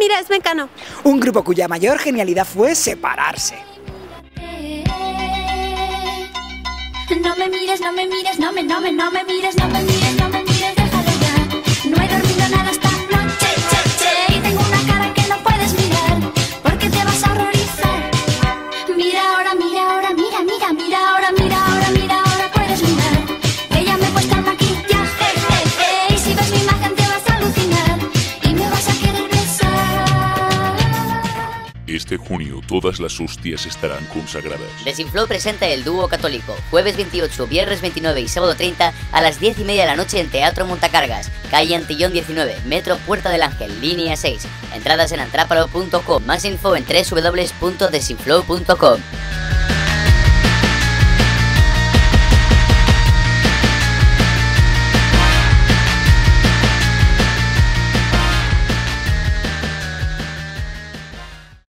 mira, es Mecano. Un grupo cuya mayor genialidad fue separarse. No me mires, no me mires, no me, no me, no me mires, no me mires, no me mires, déjalo ya. No he dormido nada hasta noche, che, che. Y tengo una cara que no puedes mirar, porque te vas a horrorizar. Mira ahora, mira ahora, mira, mira, mira ahora, mira ahora, mira ahora, puedes mirar. Que ya me he puesto el maquillaje, y si ves mi imagen te vas a alucinar, y me vas a querer besar. Este junio todas las hostias estarán consagradas. The Sinflow presenta el dúo católico, jueves 28, viernes 29 y sábado 30 a las 10:30 de la noche en Teatro Montacargas, calle Antillón 19, metro Puerta del Ángel, línea 6. Entradas en antrapalo.com, más info en www.thesinflow.com.